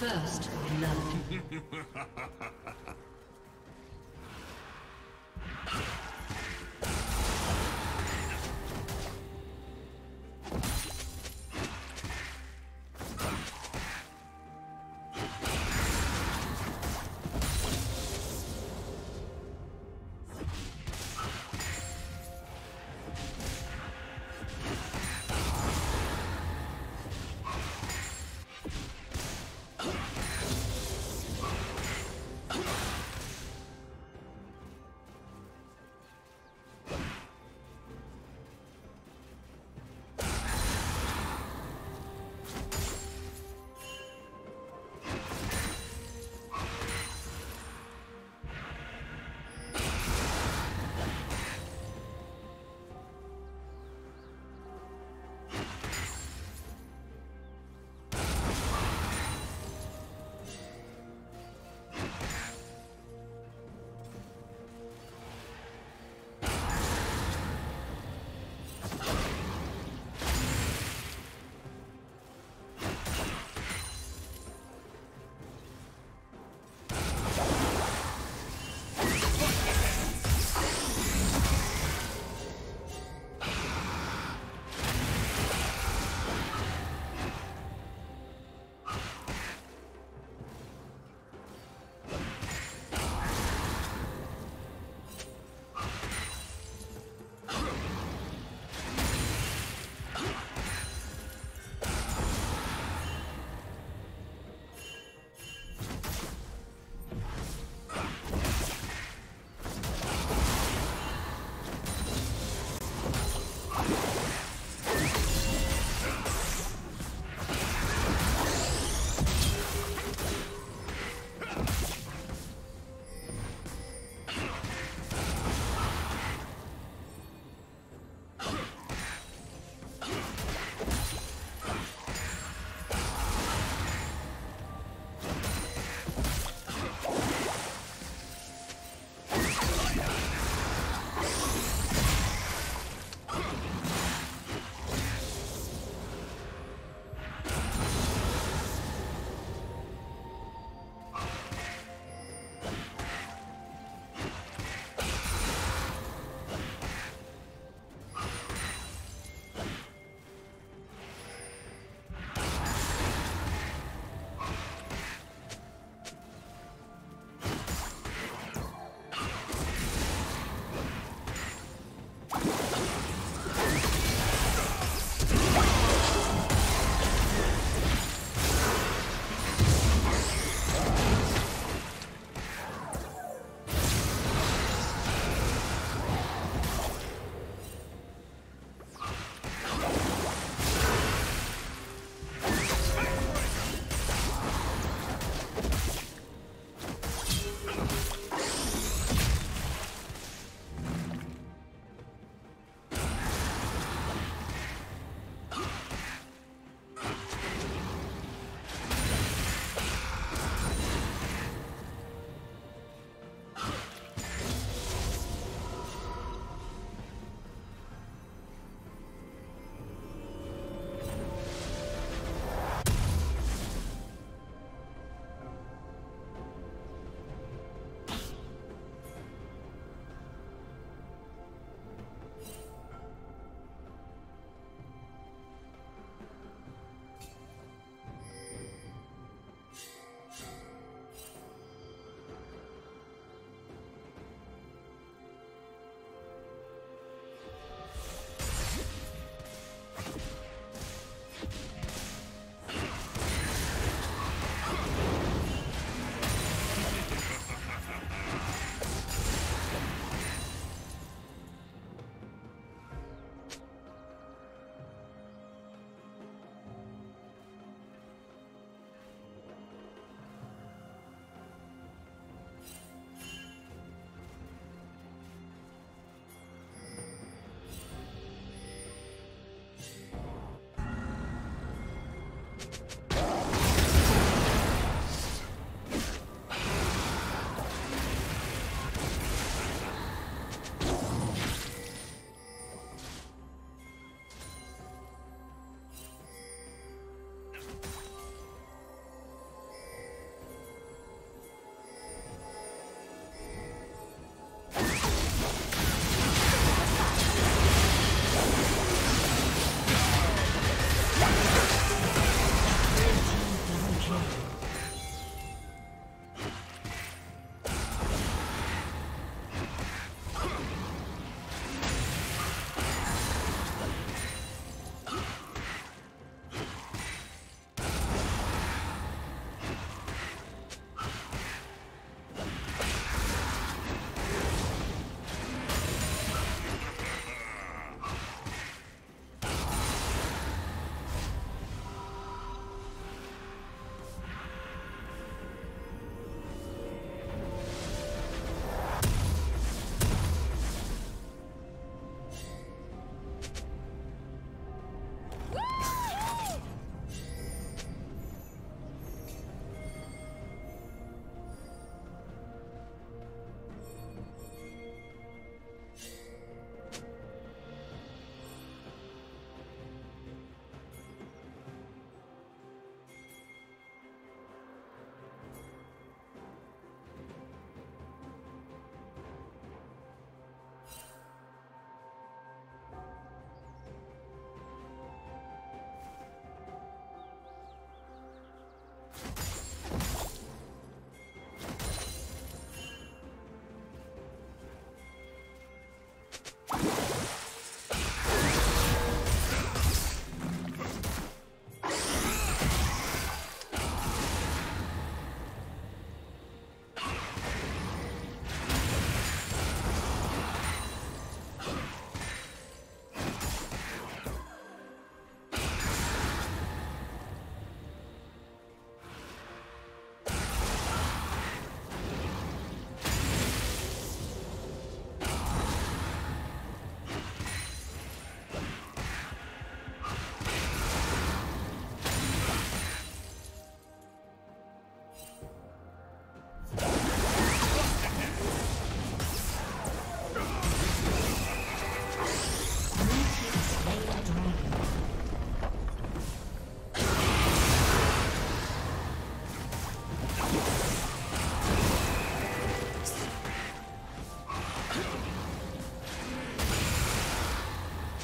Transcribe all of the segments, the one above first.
First love.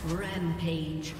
Rampage.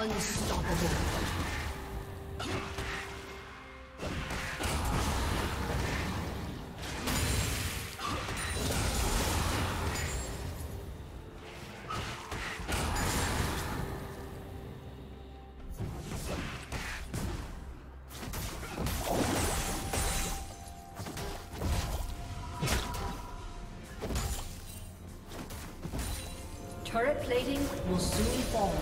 Unstoppable. Turret plating will soon fall.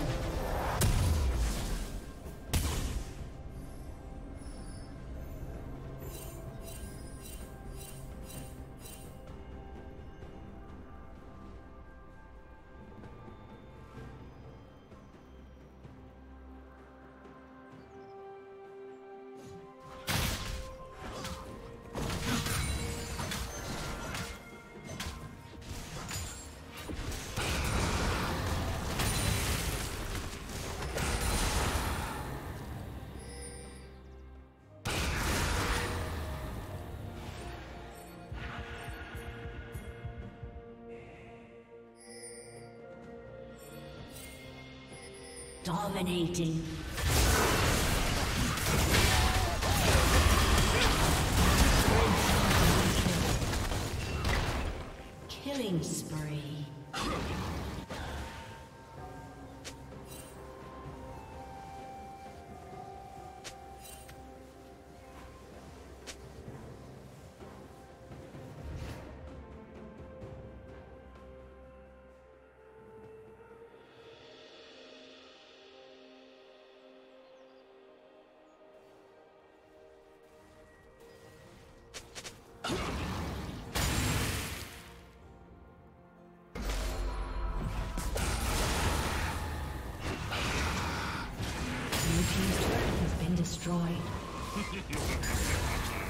Dominating. Killing spree.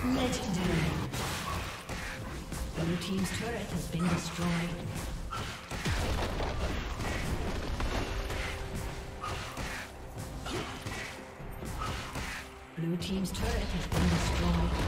Legendary. Blue team's turret has been destroyed. Blue team's turret has been destroyed.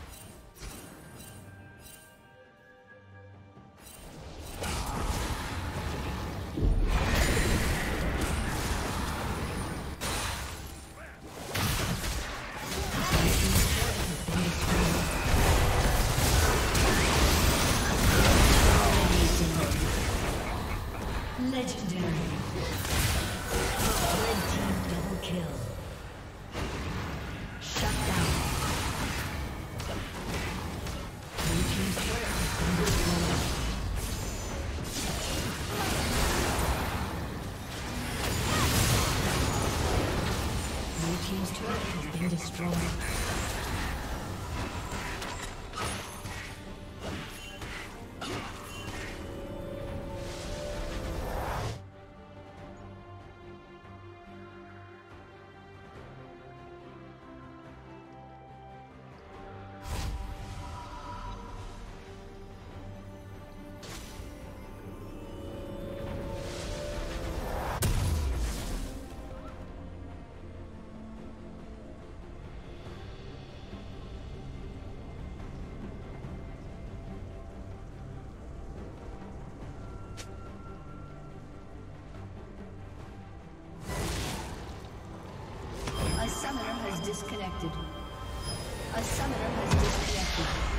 A summoner has disconnected.